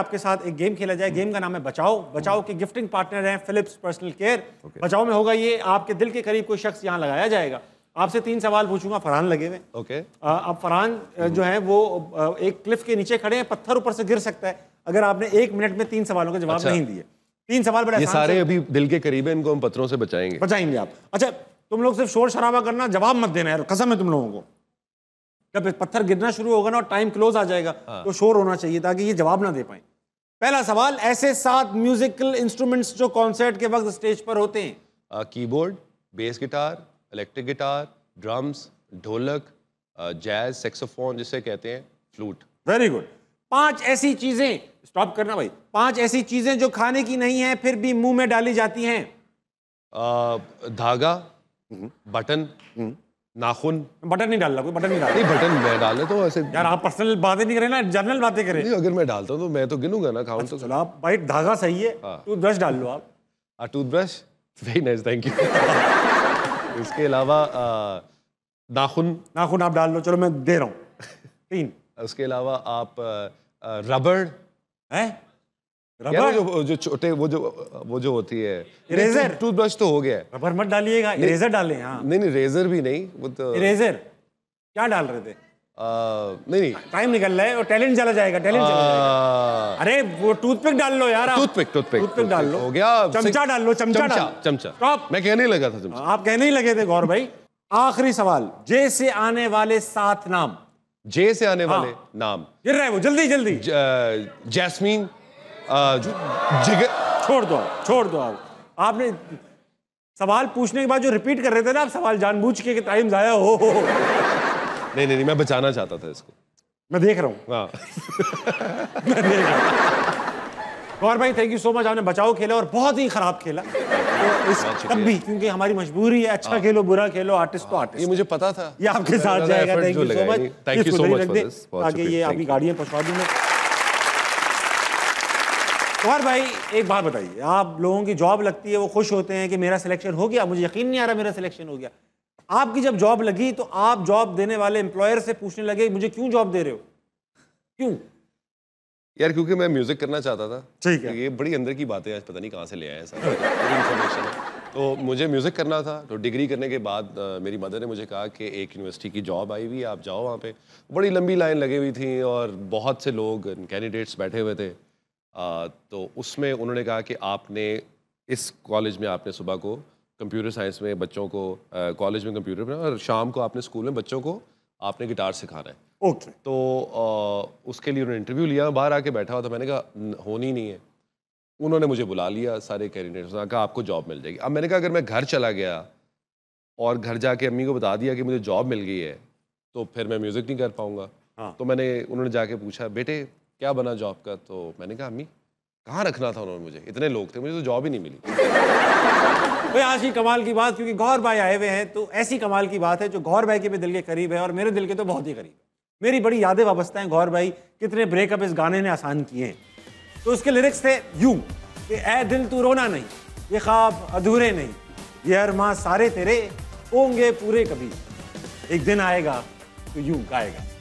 आपके साथ एक गेम खेला जाए। गेम का नाम है बचाओ। बचाओ के गिफ्टिंग पार्टनर हैं फिलिप्स पर्सनल केयर। बचाओ में होगा ये, आपके दिल के करीब कोई शख्स यहाँ लगाया जाएगा। आपसे 3 सवाल पूछूंगा, फरहान लगे हुए। अब फरहान जो है वो एक क्लिफ के नीचे खड़े हैं, पत्थर ऊपर से गिर सकता है अगर आपने 1 मिनट में 3 सवालों के जवाब नहीं दिए। 3 सवाल बड़े सारे अभी दिल के करीब है, इनको हम पत्थरों से बचाएंगे आप। अच्छा, तुम लोग सिर्फ शोर शराबा करना, जवाब मत देना यार, कसम है तुम लोगों को। जब पत्थर गिरना शुरू होगा ना और टाइम क्लोज आ जाएगा तो शोर होना चाहिए ताकि ये जवाब ना दे पाए। पहला सवाल, ऐसे 7 म्यूजिकल इंस्ट्रूमेंट्स जो कॉन्सर्ट के वक्त स्टेज पर होते हैं। Keyboard, bass guitar, electric guitar, drums, ढोलक, जैज, सैक्सोफोन जिसे कहते हैं, फ्लूट। Very good. 5 ऐसी चीजें, स्टॉप करना भाई, 5 ऐसी चीजें जो खाने की नहीं है फिर भी मुंह में डाली जाती हैं। धागा, बटन, नाखून। बटन नहीं डालना, कोई बटन नहीं डालना। नहीं, बटन मैं डाले तो ऐसे यार, आप पर्सनल बातें नहीं करें ना, जनरल बातें करें। नहीं, अगर मैं डालता हूँ तो मैं तो गिनूंगा ना, खाऊं तो। चलो आप भाई, धागा सही है। टूथब्रश डाल लो आप। Toothbrush, very nice, thank you. इसके अलावा नाखून, नाखून आप डाल लो, चलो मैं दे रहा हूँ 3। उसके अलावा आप रबड़ है, जो छोटे वो जो होती है, इरेजर। टूथब्रश तो हो गया है, रबर मत डालिएगा, इरेजर डालें। हाँ नहीं, रेजर भी नहीं, वो तो इरेजर। क्या डाल रहे थे? नहीं, टाइम निकल रहा है और टैलेंट चला जाएगा, टैलेंट चला जाएगा। अरे वो टूथपिक डाल लो यार, टूथपिक डाल लो, हो गया। चमचा डाल लो, चमचा। मैं कहने लगा था तुमसे, आप कहने ही लगे थे गौर भाई। आखिरी सवाल, जे से आने वाले 7 नाम। जे से आने वाले नाम गिर रहे हैं वो, जल्दी जल्दी। जैस्मीन, जिगर। छोड़ दो आप। आपने सवाल पूछने के बाद जो रिपीट कर रहे थे ना आप सवाल, जानबूझ के टाइम जाया हो। नहीं, मैं बचाना चाहता था इसको, मैं देख रहा हूँ। मैं देख रहा हूँ। गौहर भाई, थैंक यू सो मच। आपने बचाओ खेला और बहुत ही खराब खेला, तो इस तब भी क्योंकि हमारी मजबूरी है, अच्छा खेलो बुरा खेलो, आर्टिस्ट तो आर्टिस्ट। ये मुझे पता था ये आपके साथ जाएगा। थैंक यू सो मच, ताकि ये आपकी गाड़ियाँ पहुँचा दूंगा। गौहर भाई, एक बात बताइए, आप लोगों की जॉब लगती है, वो खुश होते हैं कि मेरा सिलेक्शन हो गया, मुझे यकीन नहीं आ रहा मेरा सिलेक्शन हो गया। आपकी जब जॉब लगी तो आप जॉब देने वाले एम्प्लॉयर से पूछने लगे मुझे क्यों जॉब दे रहे हो? क्यों यार? क्योंकि मैं म्यूजिक करना चाहता था। ठीक है, ये बड़ी अंदर की बातें आज पता नहीं कहाँ से ले आए हैं सारी इन्फॉर्मेशन। तो मुझे म्यूजिक करना था, तो डिग्री करने के बाद मेरी मदर ने मुझे कहा कि एक यूनिवर्सिटी की जॉब आई हुई है, आप जाओ वहाँ पे। बड़ी लंबी लाइन लगी हुई थी और बहुत से लोग कैंडिडेट्स बैठे हुए थे। तो उसमें उन्होंने कहा कि आपने इस कॉलेज में आपने सुबह को कंप्यूटर साइंस में बच्चों को कॉलेज में कंप्यूटर में, और शाम को आपने स्कूल में बच्चों को आपने गिटार सिखाना है। ओके। तो उसके लिए उन्होंने इंटरव्यू लिया, बाहर आके बैठा हुआ था, मैंने कहा होनी नहीं है। उन्होंने मुझे बुला लिया, सारे कैंडिडेट्स ने कहा आपको जॉब मिल जाएगी। अब मैंने कहा अगर मैं घर चला गया और घर जाके अम्मी को बता दिया कि मुझे जॉब मिल गई है तो फिर मैं म्यूज़िक नहीं कर पाऊँगा। हाँ। तो मैंने उन्होंने जाके पूछा बेटे क्या बना जॉब का? तो मैंने कहा अम्मी कहाँ रखना था, उन्होंने मुझे, इतने लोग थे, मुझे तो जॉब ही नहीं मिली। भाई आज की कमाल की बात, क्योंकि गौहर भाई आए हुए हैं तो ऐसी कमाल की बात है जो गौहर भाई के भी दिल के करीब है और मेरे दिल के तो बहुत ही करीब है। मेरी बड़ी यादें वाबस्ता हैं गौहर भाई, कितने ब्रेकअप इस गाने ने आसान किए हैं। तो उसके लिरिक्स थे यूं कि ऐ दिल तू रोना नहीं, ये ख्वाब अधूरे नहीं, ये अरमां सारे तेरे होंगे पूरे कभी, एक दिन आएगा तो यूं गाएगा।